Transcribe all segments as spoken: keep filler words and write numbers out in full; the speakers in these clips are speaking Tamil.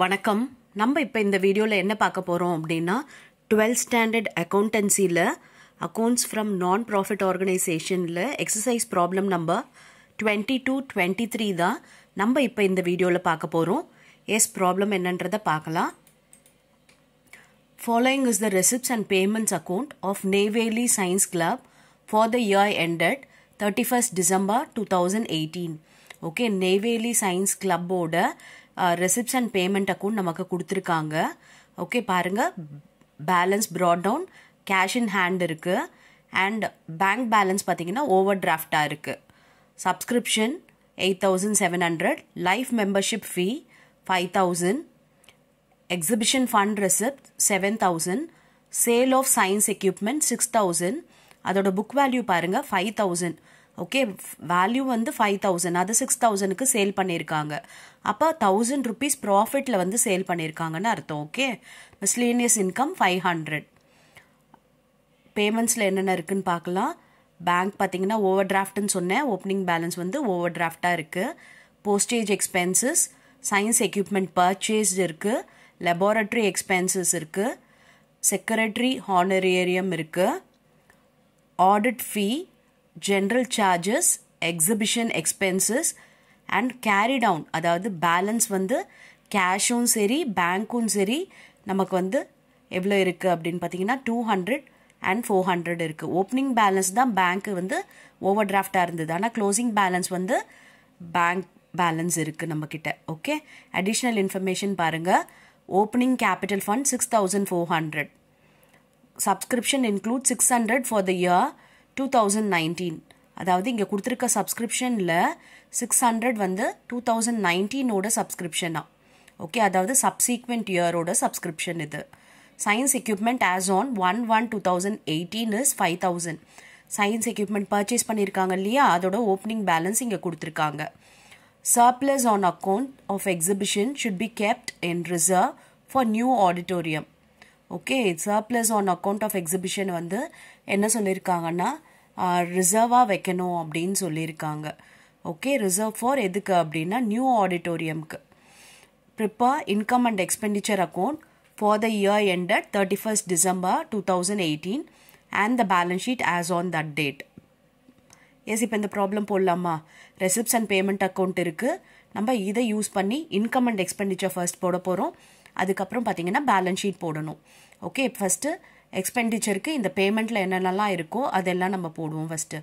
வணக்கம். நம்ம இப்போ இந்த வீடியோல என்ன பார்க்க போறோம் அப்படினா twelfth ஸ்டாண்டர்ட் அக்கவுண்டன்சில accounts from non profit organizationல exercise problem number twenty-two twenty-three தான் நம்ம இப்போ இந்த வீடியோல பார்க்க போறோம். எஸ் ப்ராப்ளம் என்னன்றத பார்க்கலாம். Following is the receipts and payments account of Navely Science Club for the year ended thirty-first December two thousand eighteen. Okay, Navely Science Club ஓட Uh, receipts and payment account namakku kuduthirukanga. Okay, parunga, balance brought down, cash in hand irukku, and bank balance pathina overdraft a irukku. Subscription eight thousand seven hundred, life membership fee five thousand, exhibition fund receipt seven thousand, sale of science equipment six thousand, adoda book value parunga five thousand. Okay, value வந்து five thousand, அது six thousand க்கு சேல் பண்ணிருக்காங்க. அப்ப one thousand rupees profitல வந்து சேல் பண்ணிருக்காங்கன்னு அர்த்தம். Okay, miscellaneous income five hundred. payments ல என்னென்ன இருக்குன்னு பார்க்கலாம். பேங்க் பாத்தீங்கன்னா overdraft ன்னு சொன்னேன். ஓப்பனிங் பேலன்ஸ் வந்து overdraft ஆ இருக்கு. postage expenses, science equipment purchased இருக்கு, laboratory expenses இருக்கு, secretary honorarium இருக்கு, audit fee, general charges, exhibition expenses, and carry down, அதாவது பேலன்ஸ் வந்து கேஷும் சரி பேங்க்கும் சரி நமக்கு வந்து எவ்வளோ இருக்கு அப்படின்னு பார்த்தீங்கன்னா two hundred and four hundred இருக்கு. ஓப்பனிங் பேலன்ஸ் தான் பேங்க்கு வந்து ஓவர் டிராஃப்டாக இருந்தது, ஆனால் க்ளோசிங் பேலன்ஸ் வந்து பேங்க் பேலன்ஸ் இருக்கு நம்ம கிட்ட. ஓகே, அடிஷ்னல் இன்ஃபர்மேஷன் பாருங்க. Opening capital fund six thousand four hundred, subscription include six hundred for the year two thousand nineteen. அதாவது இங்க கொடுத்திருக்க சப்ஸ்கிரிப்ஷன்ல six hundred வந்து two thousand nineteen ஓட சப்ஸ்கிரிப்ஷனா. ஓகே, அதாவது சப்சீக்வெண்ட் இயரோட சப்ஸ்கிரிப்ஷன் இது. Science equipment as on one one two thousand eighteen is five thousand. Science equipment purchase பண்ணியிருக்காங்க இல்லையா, அதோட ஓப்பனிங் பேலன்ஸ் இங்க கொடுத்திருக்காங்க. Surplus on account of exhibition should be kept in reserve for new auditorium. Okay, surplus on account of exhibition வந்து என்ன சொல்லியிருக்காங்கன்னா ரிசர்வாக வைக்கணும் அப்படின்னு சொல்லியிருக்காங்க. ஓகே, ரிசர்வ் ஃபார் எதுக்கு அப்படின்னா நியூ ஆடிட்டோரியம்க்கு. Prepare income and expenditure account for the year ended thirty first December two thousand eighteen and the balance sheet as on that date. Yes, இப்போ இந்த ப்ராப்ளம் போடலாமா? ரெசிப்ட்ஸ் அண்ட் பேமெண்ட் அக்கௌண்ட் இருக்குது, நம்ம இதை யூஸ் பண்ணி இன்கம் அண்ட் எக்ஸ்பெண்டிச்சர் ஃபர்ஸ்ட் போட போகிறோம். அதுக்கப்புறம் பார்த்தீங்கன்னா பேலன்ஸ் ஷீட் போடணும். ஓகே, ஃபர்ஸ்ட் எக்ஸ்பெண்டிச்சருக்கு இந்த பேமெண்ட்டில் என்னென்னலாம் இருக்கோ அதெல்லாம் நம்ம போடுவோம் ஃபர்ஸ்ட்.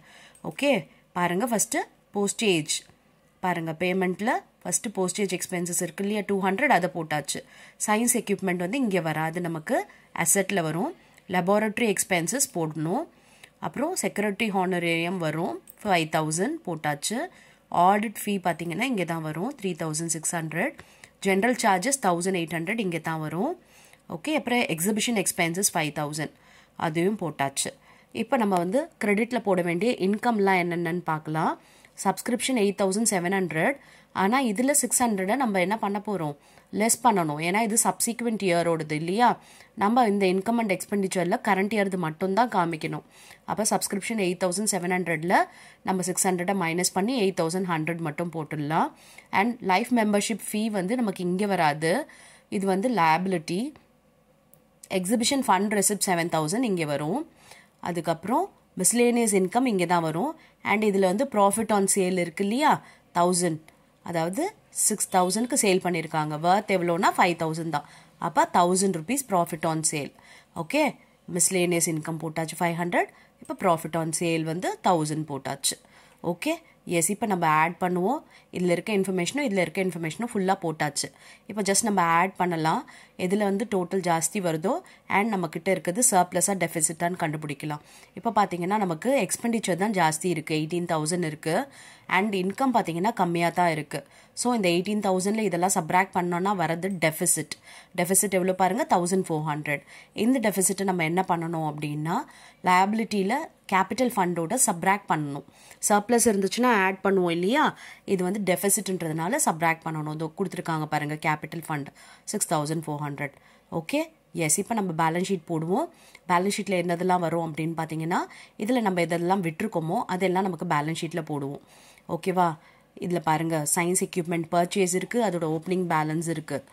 ஓகே, பாருங்க ஃபர்ஸ்ட் போஸ்டேஜ் பாருங்க. பேமெண்ட்டில் ஃபர்ஸ்ட் போஸ்டேஜ் எக்ஸ்பென்சஸ் இருக்கு இல்லையா, டூ ஹண்ட்ரட் அதை போட்டாச்சு. சயின்ஸ் எக்யூப்மெண்ட் வந்து இங்கே வராது, நமக்கு அசெட்டில் வரும். லெபார்டரி எக்ஸ்பென்சஸ் போடணும். அப்புறம் செக்ரட்டரி ஹானரேரியம் வரும் ஃபைவ் தௌசண்ட் போட்டாச்சு. ஆடிட் ஃபீ பார்த்தீங்கன்னா இங்கே தான் வரும் three thousand six hundred. General charges thousand eight hundred இங்கே தான் வரும். ஓகே, அப்புறம் எக்ஸிபிஷன் எக்ஸ்பென்சஸ் ஃபைவ் தௌசண்ட் அதுவும் போட்டாச்சு. இப்போ நம்ம வந்து கிரெடிட்டில் போட வேண்டிய இன்கம்லாம் என்னென்னு பார்க்கலாம். Subscription eight thousand seven hundred ஆனால் இதில் சிக்ஸ் ஹண்ட்ரடை நம்ம என்ன பண்ண போகிறோம், லெஸ் பண்ணணும். ஏன்னா இது சப்சீக்வெண்ட் இயரோடது இல்லையா, நம்ம இந்த இன்கம் அண்ட் எக்ஸ்பெண்டிச்சரில் கரண்ட் இயர்து மட்டும்தான் காமிக்கணும். அப்போ சப்ஸ்கிரிப்ஷன் எயிட் தௌசண்ட் செவன் ஹண்ட்ரடில் நம்ம சிக்ஸ் ஹண்ட்ரடை மைனஸ் பண்ணி எயிட் தௌசண்ட் ஹண்ட்ரட் மட்டும் போட்டுடலாம். அண்ட் லைஃப் மெம்பர்ஷிப் ஃபீ வந்து நமக்கு இங்கே வராது, இது வந்து liability. Exhibition fund receipt seven thousand இங்கே வரும். அதுக்கப்புறம் மிஸ்லேனியஸ் இன்கம் இங்கே தான் வரும். அண்ட் இதில் வந்து ப்ராஃபிட் ஆன் சேல் இருக்கு இல்லையா, தௌசண்ட், அதாவது சிக்ஸ் தௌசண்ட்க்கு சேல் பண்ணியிருக்காங்க. வர்த் எவ்வளோனா ஃபைவ் தௌசண்ட் தான். அப்போ thousand rupees profit on sale. Okay, miscellaneous income போட்டாச்சு ஃபைவ் ஹண்ட்ரட். இப்போ ப்ராஃபிட் ஆன் சேல் வந்து தௌசண்ட் போட்டாச்சு. ஓகே, எஸ், இப்போ நம்ம ஆட் பண்ணுவோம். இதில் இருக்க இன்ஃபர்மேஷனும் இதில் இருக்க இன்ஃபர்மேஷனும் ஃபுல்லாக போட்டாச்சு. இப்போ ஜஸ்ட் நம்ம ஆட் பண்ணலாம், எதில் வந்து டோட்டல் ஜாஸ்தி வருதோ அண்ட் நம்மக்கிட்ட இருக்கிறது சர்ப்ளஸாக டெஃபிசிட்டான்னு கண்டுபிடிக்கலாம். இப்போ பார்த்தீங்கன்னா நமக்கு எக்ஸ்பெண்டிச்சர் தான் ஜாஸ்தி இருக்குது, எயிட்டீன் தௌசண்ட் இருக்குது. அண்ட் இன்கம் பார்த்தீங்கன்னா கம்மியாக தான் இருக்குது. ஸோ இந்த எயிட்டீன் தௌசண்டில் இதெல்லாம் சப்ராக்ட் பண்ணோன்னா வரது டெஃபிசிட். டெஃபிசிட் எவ்வளோ பாருங்கள், தௌசண்ட் ஃபோர் ஹண்ட்ரட். இந்த டெஃபிசிட்டை நம்ம என்ன பண்ணணும் அப்படின்னா லயபிலிட்டியில் கேபிட்டல் ஃபண்டோட சப்ராக்ட் பண்ணணும். சர்ப்ளஸ் இருந்துச்சுன்னா ஆட் பண்ணுவோம் இல்லையா, இது வந்து டெஃபிசிட்ன்றதுனால சப்ராக்ட் பண்ணணும். இதோ கொடுத்துருக்காங்க பாருங்கள், capital fund six thousand four hundred. Okay, yes, இப்போ நம்ம பேலன்ஸ் ஷீட் போடுவோம். பேலன்ஸ் ஷீட்டில் என்னதெல்லாம் வரும் அப்படின்னு பார்த்தீங்கன்னா இதில் நம்ம இதெல்லாம் விட்டுருக்கோமோ அதெல்லாம் நமக்கு பேலன்ஸ் ஷீட்டில் போடுவோம். ஓகேவா, இதில் பாருங்கள் சயின்ஸ் எக்யூப்மெண்ட் பர்ச்சேஸ் இருக்குது, அதோட ஓப்பனிங் பேலன்ஸ் இருக்குது.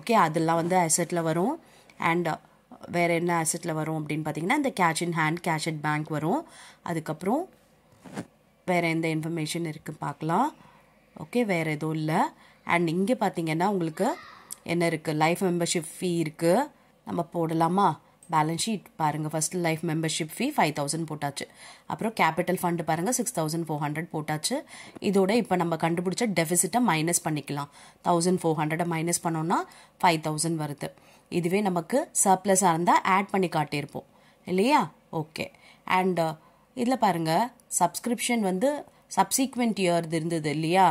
okay adella vanda asset la varum and வேற என்ன asset la varum அப்படிን பாத்தீங்கன்னா இந்த cash in hand cash at bank வரும் அதுக்கு அப்புறம் வேற என்ன இன்ஃபர்மேஷன் இருக்கு பார்க்கலாம் ஓகே வேற ஏதோ இல்ல and இங்க பாத்தீங்கன்னா உங்களுக்கு என்ன இருக்கு லைஃப் மெம்பர்ஷிப் ஃபீ இருக்கு நம்ம போடலாமா balance sheet பாருங்க first life membership fee five thousand போட்டாச்சு அப்புறம் capital fund பாருங்க six thousand four hundred போட்டாச்சு இதோட இப்ப நம்ம கண்டுபிடிச்ச deficit-ஐ minus பண்ணிக்கலாம் one thousand four hundred-ஐ minus பண்ணோம்னா five thousand வருது இதுவே நமக்கு surplus ஆ இருந்தா add பண்ணி காட்டி இருப்போம் இல்லையா ஓகே and இதல பாருங்க subscription வந்து subsequent year இருந்தது இல்லையா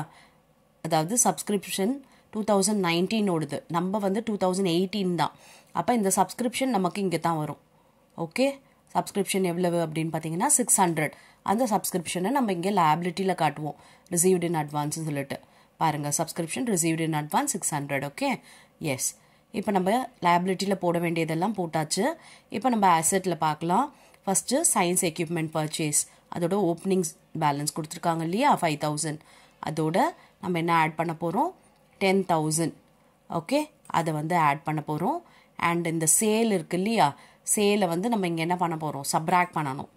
அதாவது subscription twenty nineteen ஓடுது நம்ம வந்து twenty eighteen தான் அப்ப இந்த subscription நமக்கு இங்க தான் வரும் ஓகே subscription எவ்வளவு அப்படிን பாத்தீங்கன்னா six hundred அந்த subscription-ஐ நம்ம இங்க liability-ல காட்டுவோம் received in advance னு சொல்லிட்டு பாருங்க subscription received in advance six hundred okay yes இப்போ நம்ம liability-ல போட வேண்டியதெல்லாம் போட்டாச்சு இப்போ நம்ம asset-ல பார்க்கலாம் first science equipment purchase அதோட opening balance கொடுத்திருக்காங்க இல்லையா five thousand அதோட நம்ம என்ன add பண்ண போறோம் ten thousand ஓகே அத வந்து add பண்ண போறோம் and in the sale irukku liya sale vandu nama inga enna panna porom subtract pananum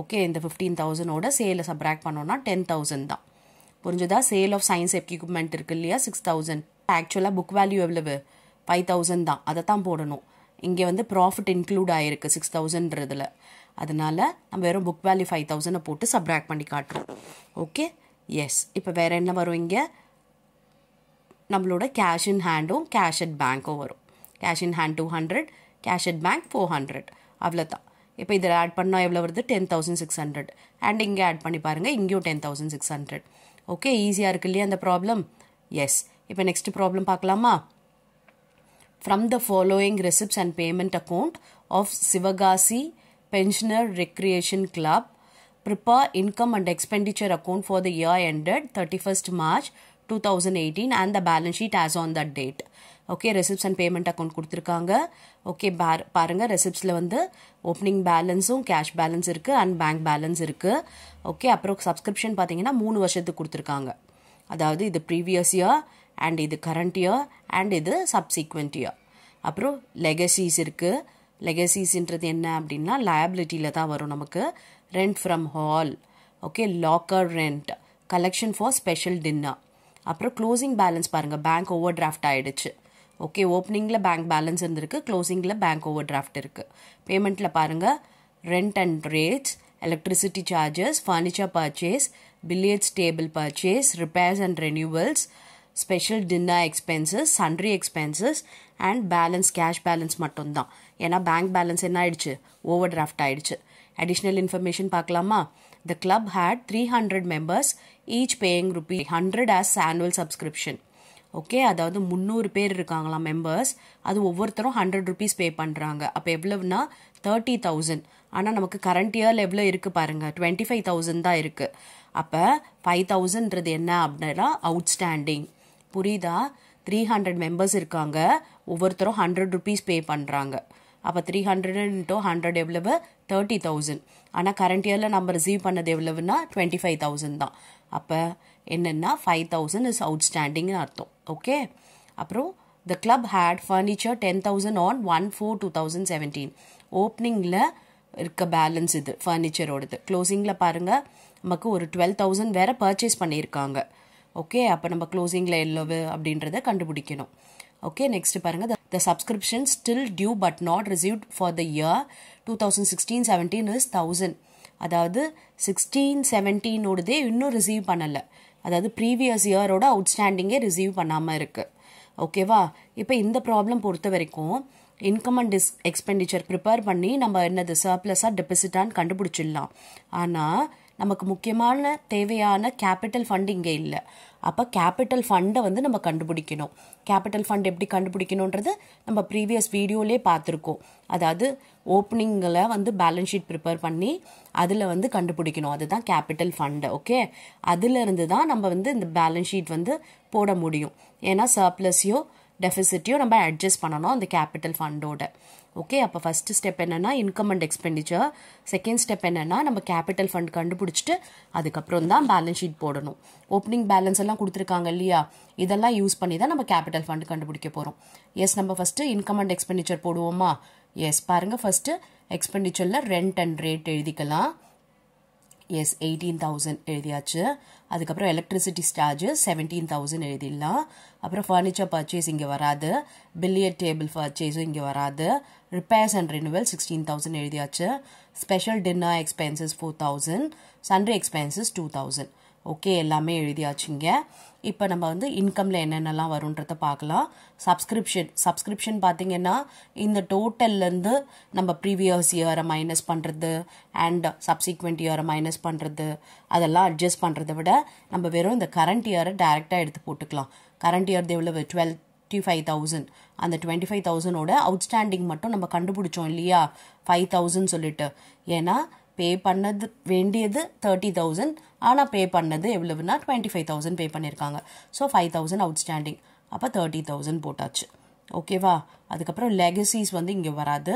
okay in the fifteen thousand oda sale subtract panona ten thousand da purinjada sale of science equipment irukku liya six thousand actually book value evlavu five thousand da adha than podanum inge vandu profit include aayirukku six thousand radula adanala nam vera book value five thousand potu subtract panni kaatrom okay yes ipo vera enna varum inge nammaloda cash in hand um cash at bank um varum cash in hand two hundred cash at bank four hundred avladha ipo idha add panna evlo varudhu ten thousand six hundred and inge add panni parunga ingeyum ten thousand six hundred okay easy ah irukku liya and the problem yes ipo next problem paakalama from the following receipts and payment account of Sivagasi pensioner recreation club prepare income and expenditure account for the year ended thirty-first March two thousand eighteen and the balance sheet as on that date okay receipts and payment account கொடுத்திருக்காங்க okay பாருங்க receiptsல வந்து opening balance um cash balance இருக்கு and bank balance இருக்கு okay அப்புறம் subscription பாத்தீங்கன்னா three வருஷத்துக்கு கொடுத்திருக்காங்க அதாவது இது previous year and இது current year and இது subsequent year அப்புறம் legacies இருக்கு legacies ன்றது என்ன அப்படினா liability-ல தான் வரும் நமக்கு rent from hall okay locker rent collection for special dinner அப்புறம் closing balance பாருங்க bank overdraft ஆயிடுச்சு okay opening la bank balance irundhirukku closing la bank overdraft irukku payment la parunga rent and rates electricity charges furniture purchase billiards table purchase repairs and renewals special dinner expenses sundry expenses and balance cash balance mattum dhaan ena bank balance enna aiduchu overdraft aiduchu additional information paakalama the club had three hundred members each paying rupee one hundred as annual subscription okay அதாவது three hundred பேர் இருக்காங்களா மெம்பர்ஸ் அது ஒவ்வொருத்தரும் one hundred rupees பே பண்றாங்க அப்ப எவ்வளவுனா thirty thousand ஆனா நமக்கு கரண்ட் இயர்ல எவ்வளவு இருக்கு பாருங்க twenty-five thousand தான் இருக்கு அப்ப five thousand றது என்ன அப்படினா அவுட்ஸ்டாண்டிங் புரியுதா three hundred மெம்பர்ஸ் இருக்காங்க ஒவ்வொருத்தரும் one hundred rupees பே பண்றாங்க அப்ப three hundred into one hundred எவ்வளவு thirty thousand ஆனா கரண்ட் இயர்ல நம்ம ரிசீவ் பண்ணது எவ்வளவுனா twenty-five thousand தான் அப்ப என்னன்னா five thousand is outstanding னு அர்த்தம் ஓகே அப்புறம் the club had furniture ten thousand on one four two thousand seventeen opening ல இருக்க பேலன்ஸ் இது furniture ஓடுது closing ல பாருங்க நமக்கு ஒரு twelve thousand வேற purchase பண்ணிருக்காங்க ஓகே அப்ப நம்ம closing ல எவ்வளவு அப்படின்றதை கண்டுபிடிக்கணும் okay next பாருங்க the, the subscription still due but not received for the year twenty sixteen seventeen is one thousand அதாவது sixteen seventeen ஓடுதே இன்னும் ரிசீவ் பண்ணல அதாவது previous year ஓட outstanding-ஏ ரிசீவ் பண்ணாம இருக்கு ஓகேவா இப்போ இந்த ப்ராப்ளம் பொறுத்த வரைக்கும் income and expenditure prepare பண்ணி நம்ம என்னது surplus-ஆ deficit-ஆன்னு கண்டுபிடிச்சிடலாம் ஆனா நமக்கு முக்கியமான தேவையான capital fund இங்க இல்ல அப்ப capital fund-ஐ வந்து நம்ம கண்டுபிடிக்கணும் capital fund எப்படி கண்டுபிடிக்கணும்ன்றது நம்ம previous video-லே பார்த்திருக்கோம் அதாவது opening-ல வந்து balance sheet prepare பண்ணி அதுல வந்து கண்டுபிடிக்கணும் அதுதான் capital fund ஓகே அதுல இருந்து தான் நம்ம வந்து இந்த balance sheet வந்து போட முடியும் ஏனா surplus-யோ deficit-யோ நம்ம adjust பண்ணனும் அந்த capital fund-ஓட Okay, appo first step enna income and expenditure, second step enna nama capital fund kandupidichittu adukaprom dhaan balance sheet podanu. Opening balance alla kuduthirukanga illaya, idella use panni dhaan nama capital fund kandupidikka porom. Yes, nama first income and expenditure poduvoma. Yes, parunga first expenditure la rent and rate elidikalam. Yes, eighteen thousand elidiyaachu. Adukapra electricity charges seventeen thousand elidilla. Apra furniture purchase inge varadhu, billiard table purchase inge varadhu, repairs and renewal sixteen thousand elidiyaachu, special dinner expenses four thousand, sundry expenses two thousand. Okay, எல்லாமே எழுதியாச்சுங்க. இப்போ நம்ம வந்து இன்கம்ல என்னென்னலாம் வரும்ன்றத பார்க்கலாம். சப்ஸ்கிரிப்ஷன் சப்ஸ்கிரிப்ஷன் பாத்தீங்கன்னா இந்த டோட்டல்ல இருந்து நம்ம previous year மைனஸ் பண்றது and subsequent year மைனஸ் பண்றது அதெல்லாம் அட்ஜஸ்ட் பண்றதை விட நம்ம வெறும் இந்த கரண்ட் இயரை டைரக்டா எடுத்து போட்டுக்கலாம். கரண்ட் இயர் எவ்வளவு twenty-five thousand and the twenty-five thousand ஓட அவுட்ஸ்டாண்டிங் மட்டும் நம்ம கண்டுபிடிச்சோம் இல்லையா five thousand சொல்லிட்டு. ஏனா pay பண்ணது வேண்டியது thirty thousand ஆனா pay பண்ணது எவ்வளவுனா twenty-five thousand pay பண்ணிருக்காங்க. So five thousand outstanding. அப்ப thirty thousand போட்டாச்சு. ஓகேவா? அதுக்கு அப்புறம் legacies வந்து இங்க வராது.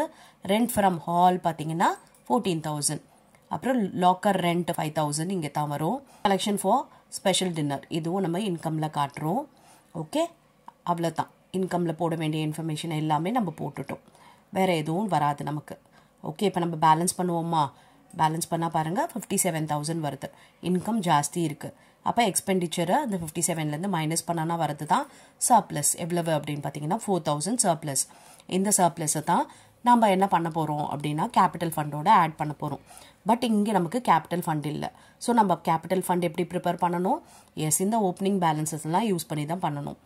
Rent from hall பாத்தீங்கன்னா fourteen thousand. அப்புறம் locker rent five thousand இங்க தான் வரும். Collection for special dinner. இதுவும் நம்ம இன்கம்ல காட்றோம். ஓகே? அவ்வளவுதான். இன்கம்ல போட வேண்டிய இன்ஃபர்மேஷன் எல்லாமே நம்ம போட்டுட்டோம். வேற எதுவும் வராது நமக்கு. ஓகே, இப்ப நம்ம பேலன்ஸ் பண்ணுவோமா? Balance panna paranga fifty-seven thousand varudhu. Income jaasti irukku. Appa expenditure the fifty-seven la irundhu minus pannana varudhu dhaan surplus. Evlavu appdinu pathina four thousand surplus. Indha surplus ah dhaan nama enna panna porom appdina capital fund oda add panna porom. But inge namakku capital fund illa. So nama capital fund eppadi prepare pananum? Yes, indha opening balances la use panni dhaan pananum.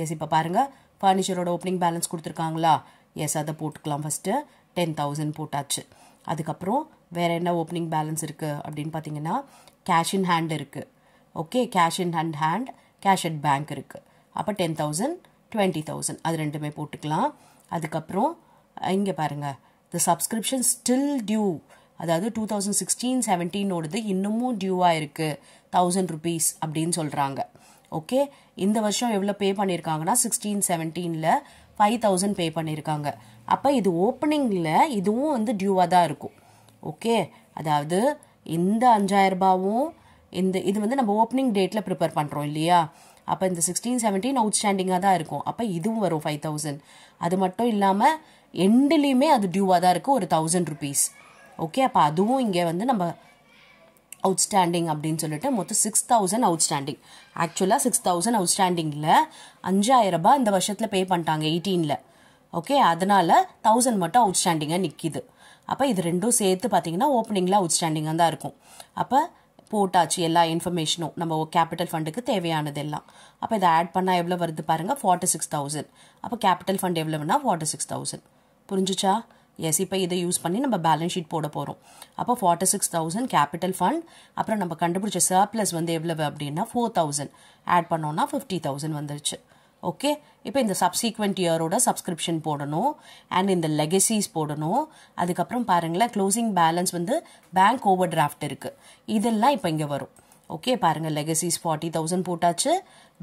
Yes, ipa paranga furniture oda opening balance kuduthirukangala. Yes, adha potukalam first ten thousand potachu. அதுக்கப்புறம் வேற என்ன ஓப்பனிங் பேலன்ஸ் இருக்கு அப்படினு பாத்தீங்கன்னா cash in hand இருக்கு. Okay, cash in hand hand cash at bank இருக்கு. அப்ப ten thousand twenty thousand அது ரெண்டுமே போட்டுக்கலாம். அதுக்கப்புறம் இங்க பாருங்க the subscription still due, அதாவது twenty sixteen seventeen ஓடது இன்னமும் due ஆ இருக்கு one thousand rupees அப்படினு சொல்றாங்க. ஓகே, இந்த வருஷம் எவ்வளவு பே பண்ணிருக்காங்கன்னா sixteen seventeen ல five thousand பே பண்ணிருக்காங்க. அப்ப இது ஓபனிங்ல இதுவும் வந்து டியூவா தான் இருக்கும். ஓகே, அதாவது இந்த five thousand ரூபாயும் இந்த இது வந்து நம்ம ஓபனிங் டேட்ல prepare பண்றோம் இல்லையா? அப்ப இந்த sixteen seventeen outstanding-ஆ தான் இருக்கும். அப்ப இதுவும் வரும் five thousand. அது மட்டும் இல்லாம எண்ட்லயுமே அது டியூவா தான் இருக்கு ஒரு one thousand rupees. ஓகே, அப்ப அதுவும் இங்க வந்து நம்ம outstanding அப்படினு சொல்லிட்டு மொத்தம் six thousand outstanding. Actually six thousand outstanding-ல five thousand ரூபாய் இந்த வருஷத்துல பே பண்ணிட்டாங்க eighteen-ல. ஓகே, அதனால one thousand மட்டும் outstanding-ஆ நிக்குது. அப்ப இது ரெண்டும் சேர்த்து பாத்தீங்கன்னா ஓபனிங்ல outstanding-ஆ தான் இருக்கும். அப்ப போட்டாச்சு எல்லா இன்ஃபர்மேஷனும் நம்ம கேபிடல் ஃபண்டுக்கு தேவையானது எல்லாம். அப்ப இத ஆட் பண்ணா எவ்வளவு வருது பாருங்க forty-six thousand. அப்ப கேபிடல் ஃபண்ட் எவ்வளவுனா forty-six thousand. புரிஞ்சுச்சா? Yes, இப்ப இத யூஸ் பண்ணி நம்ம பேலன்ஸ் ஷீட் போட போறோம். அப்ப forty-six thousand கேபிடல் ஃபண்ட், அப்புறம் நம்ம கண்டுபிடிச்ச சர்ப்ளஸ் வந்து எவ்வளவு அப்படினா four thousand. ஆட் பண்ணோம்னா fifty thousand வந்துருச்சு. ஓகே, இப்போ இந்த subsequent year ஓட subscription போடணும் and இந்த legacies போடணும். அதுக்கு அப்புறம் பாருங்கல closing balance வந்து bank overdraft இருக்கு. இதெல்லாம் இப்போ இங்க வரும். ஓகே, பாருங்க legacies forty thousand போட்டாச்சு,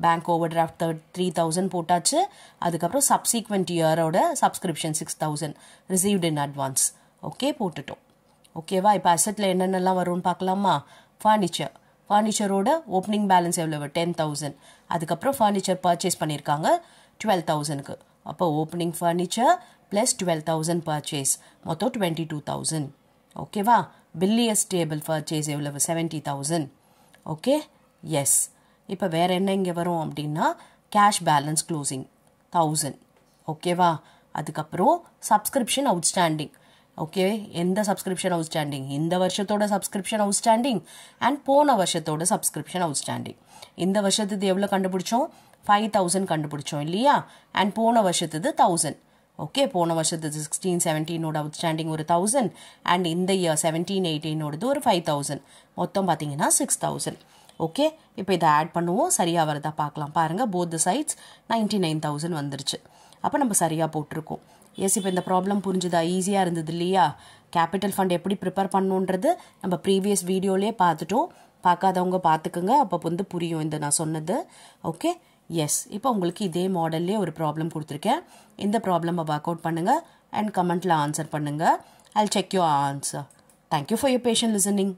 bank overdraft three thousand போட்டாச்சு, அதுக்கு அப்புறம் subsequent year ஓட subscription six thousand received in advance. Okay, போட்டுட்டோம். ஓகேவா? இப்போ assetல என்னென்னலாம் வரும்னு பார்க்கலாமா? furniture furniture ஓட ஓபனிங் பேலன்ஸ் எவ்வளவு ten thousand. அதுக்கு அப்புறம் furniture purchase பண்ணிருக்காங்க twelve thousand க்கு. அப்ப opening furniture plus twelve thousand purchase மொத்தம் twenty-two thousand. ஓகேவா? billiard table purchase எவ்வளவு seventy thousand. Okay, yes. இப்ப வேற என்ன இங்க வரும் அப்படினா cash balance closing one thousand. ஓகேவா? அதுக்கு அப்புறம் subscription outstanding. ஓகே, எந்த subscription outstanding? இந்த வருஷத்தோட subscription outstanding and போன வருஷத்தோட subscription outstanding. இந்த வருஷத்துக்கு எவ்வளவு கண்டுபிடிச்சோம்? five thousand கண்டுபிடிச்சோம் இல்லையா? and போன வருஷத்துக்கு one thousand. ஓகே, போன வருஷத்துக்கு sixteen seventeen ஓட outstanding ஒரு one thousand and இந்த year seventeen eighteen ஓடது ஒரு five thousand. மொத்தம் பாத்தீங்கன்னா six thousand. ஓகே, இப்போ இத ஆட் பண்ணுவோம். சரியா வரதா பார்க்கலாம். பாருங்க both the sides ninety-nine thousand வந்திருச்சு. அப்ப நம்ம சரியா போட்டுருக்கோம். எஸ், இப்போ இந்த ப்ராப்ளம் புரிஞ்சுதா? ஈஸியா இருந்தது இல்லையா? கேபிட்டல் ஃபண்ட் எப்படி ப்ரிப்பேர் பண்ணணும்ன்றது நம்ம ப்ரீவியஸ் வீடியோலயே பார்த்துட்டோம். பார்க்காதவங்க பார்த்துக்குங்க, அப்போ வந்து புரியும் இந்த நான் சொன்னது. Okay, yes. இப்போ உங்களுக்கு இதே மாடல்லே ஒரு ப்ராப்ளம் கொடுத்துருக்கேன். இந்த ப்ராப்ளம் ஒர்க் அவுட் பண்ணுங்க. and comment la answer pannunga. I'll check your answer. Thank you for your patient listening.